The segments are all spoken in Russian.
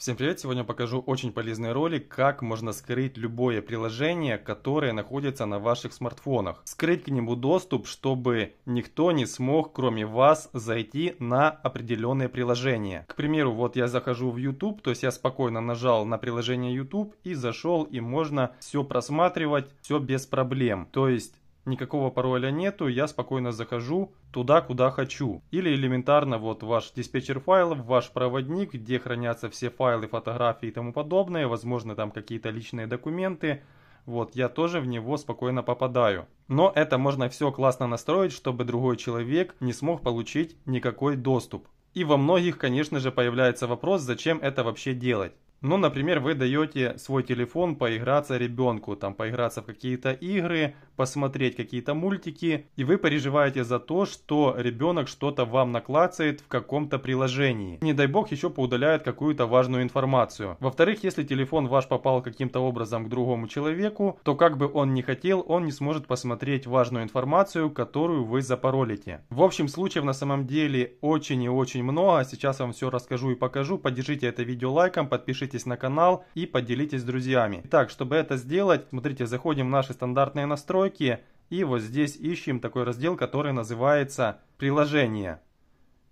Всем привет! Сегодня покажу очень полезный ролик, как можно скрыть любое приложение, которое находится на ваших смартфонах. Скрыть к нему доступ, чтобы никто не смог, кроме вас, зайти на определенное приложение. К примеру, вот я захожу в YouTube, то есть я спокойно нажал на приложение YouTube и зашел, и можно все просматривать, все без проблем. То есть никакого пароля нету, я спокойно захожу туда, куда хочу. Или элементарно, вот ваш диспетчер файлов, ваш проводник, где хранятся все файлы, фотографии и тому подобное, возможно, там какие-то личные документы. Вот, я тоже в него спокойно попадаю. Но это можно все классно настроить, чтобы другой человек не смог получить никакой доступ. И во многих, конечно же, появляется вопрос, зачем это вообще делать. Ну, например, вы даете свой телефон поиграться ребенку, там поиграться в какие-то игры, посмотреть какие-то мультики, и вы переживаете за то, что ребенок что-то вам наклацает в каком-то приложении. Не дай бог еще поудаляет какую-то важную информацию. Во-вторых, если телефон ваш попал каким-то образом к другому человеку, то как бы он ни хотел, он не сможет посмотреть важную информацию, которую вы запаролите. В общем, случаев на самом деле очень и очень много. Сейчас вам все расскажу и покажу. Поддержите это видео лайком, подпишитесь на канал и поделитесь с друзьями. Итак, чтобы это сделать, смотрите, заходим в наши стандартные настройки и вот здесь ищем такой раздел, который называется «Приложения».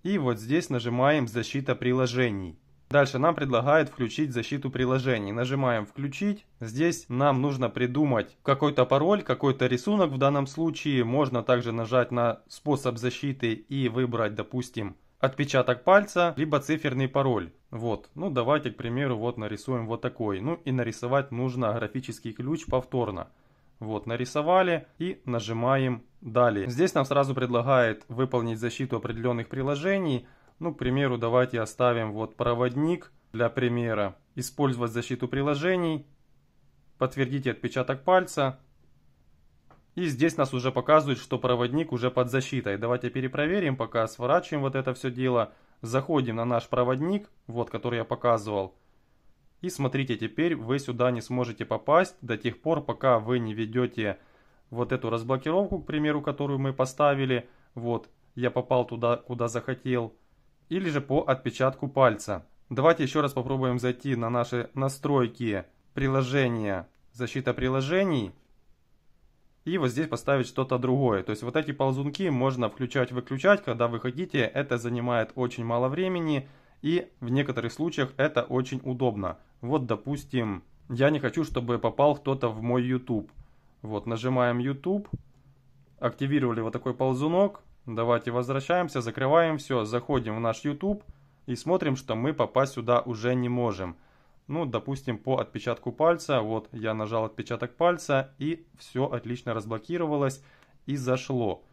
И вот здесь нажимаем «Защита приложений». Дальше нам предлагают включить защиту приложений. Нажимаем «Включить». Здесь нам нужно придумать какой-то пароль, какой-то рисунок в данном случае. Можно также нажать на способ защиты и выбрать, допустим, отпечаток пальца, либо циферный пароль. Вот, ну давайте, к примеру, вот нарисуем вот такой. Ну и нарисовать нужно графический ключ повторно. Вот, нарисовали и нажимаем «Далее». Здесь нам сразу предлагает выполнить защиту определенных приложений. Ну, к примеру, давайте оставим вот проводник для примера. Использовать защиту приложений. Подтвердите отпечаток пальца. И здесь нас уже показывают, что проводник уже под защитой. Давайте перепроверим, пока сворачиваем вот это все дело. Заходим на наш проводник, вот который я показывал. И смотрите, теперь вы сюда не сможете попасть до тех пор, пока вы не ведете вот эту разблокировку, к примеру, которую мы поставили. Вот, я попал туда, куда захотел. Или же по отпечатку пальца. Давайте еще раз попробуем зайти на наши настройки приложения, защита приложений. И вот здесь поставить что-то другое. То есть вот эти ползунки можно включать-выключать, когда вы хотите. Это занимает очень мало времени. И в некоторых случаях это очень удобно. Вот, допустим, я не хочу, чтобы попал кто-то в мой YouTube. Вот, нажимаем YouTube. Активировали вот такой ползунок. Давайте возвращаемся, закрываем все. Заходим в наш YouTube. И смотрим, что мы попасть сюда уже не можем. Ну, допустим, по отпечатку пальца. Вот я нажал отпечаток пальца, и все отлично разблокировалось и зашло.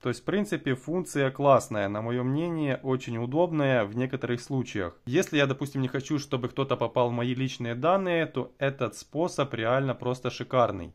То есть, в принципе, функция классная, на мое мнение, очень удобная в некоторых случаях. Если я, допустим, не хочу, чтобы кто-то попал в мои личные данные, то этот способ реально просто шикарный.